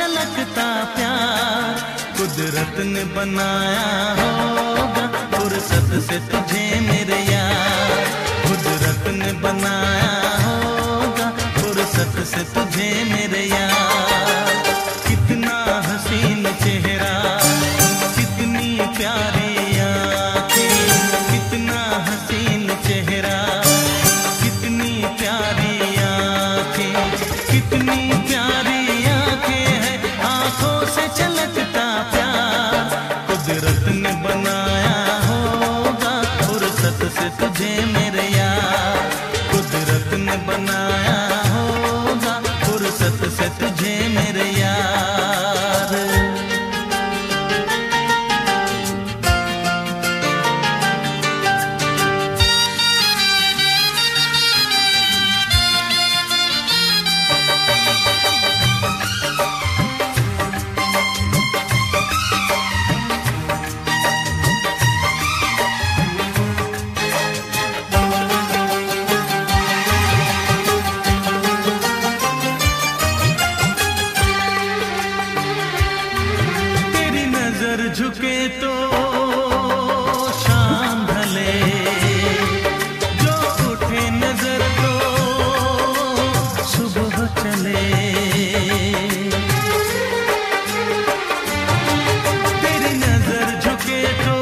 छलकता प्यार कुदरत ने बनाया होगा, फुर्सत से तुझे मेरे यार कुदरत ने बनाया होगा, फुर्सत से तुझे मेरे यार। कितना हसीन चेहरा, कितनी प्यारी आँखें, कितना हसीन चेहरा, कितनी प्यारी आँखें, कितनी प्यारी आँखें हैं, आँखों से छलकता प्यार कुदरत ने बनाया होगा, फुर्सत से तुझे मेरे यार कुदरत ने बनाया होगा, फुर्सत से तुझे मेरे यार। झुके तो शाम ढले, जो उठे नजर तो सुबह चले, तेरी नजर झुके तो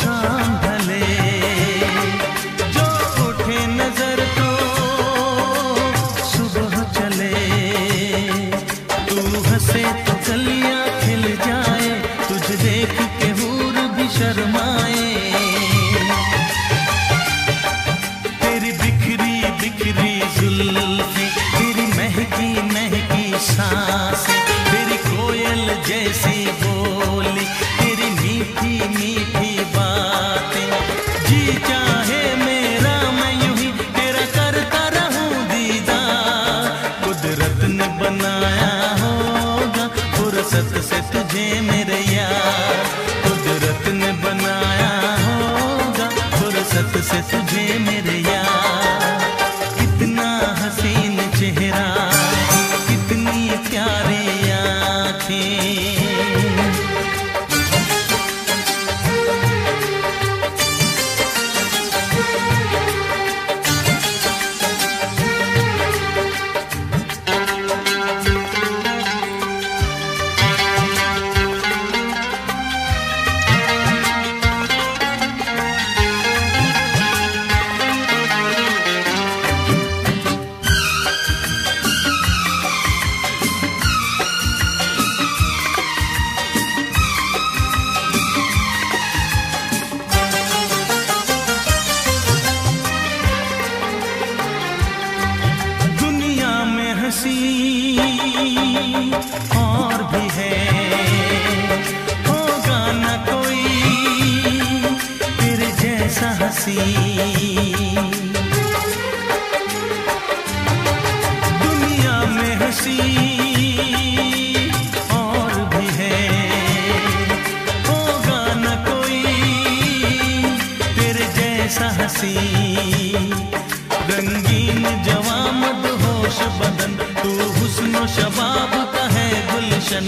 शाम ढले, जो उठे नजर तो सुबह चले, तू हंसे तो कलियां खिल जा, देख के हूर भी शर्माए, तेरी बिखरी बिखरी जुल्फी, तेरी महकी महकी सांस, तेरी कोयल जैसी बोली, तेरी मीठी मीठी बातें, जी चाहे मेरा मैं यूं ही तेरा करता रहूं दीदार, कुदरत ने बनाया होगा फुर्सत से तुझे मेरे यार, कुदरत ने बनाया होगा फुर्सत से तुझे मेरे यार। कितना हसीन चेहरा, कितनी प्यारी आँखें, और भी है होगा ना कोई तेरे जैसा हंसी, दुनिया में हंसी और भी है होगा ना कोई तेरे जैसा हंसी, रंगीन जवामद होश बदन, तू हुस्न ओ शबाब का है गुलशन,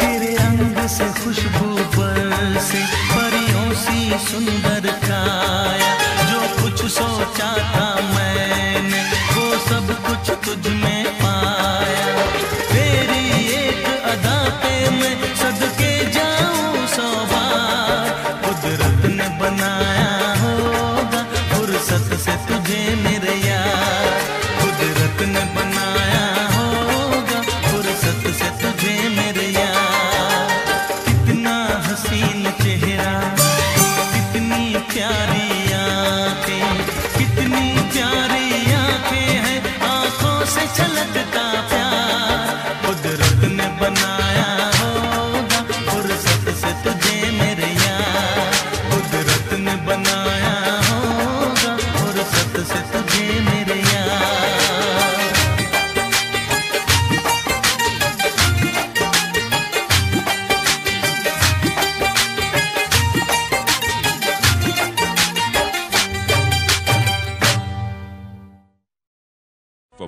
तेरे अंग से खुशबू बरसे, परियों सी सुंदर काया, जो कुछ सोचा था मैंने वो सब कुछ तुझ में पाया, तेरी एक अदा पे मैं सदके जाऊं सौ बार, कुदरत ने बनाया होगा फुर्सत से तुझे मेरे यार, कुदरत ने बनाया होगा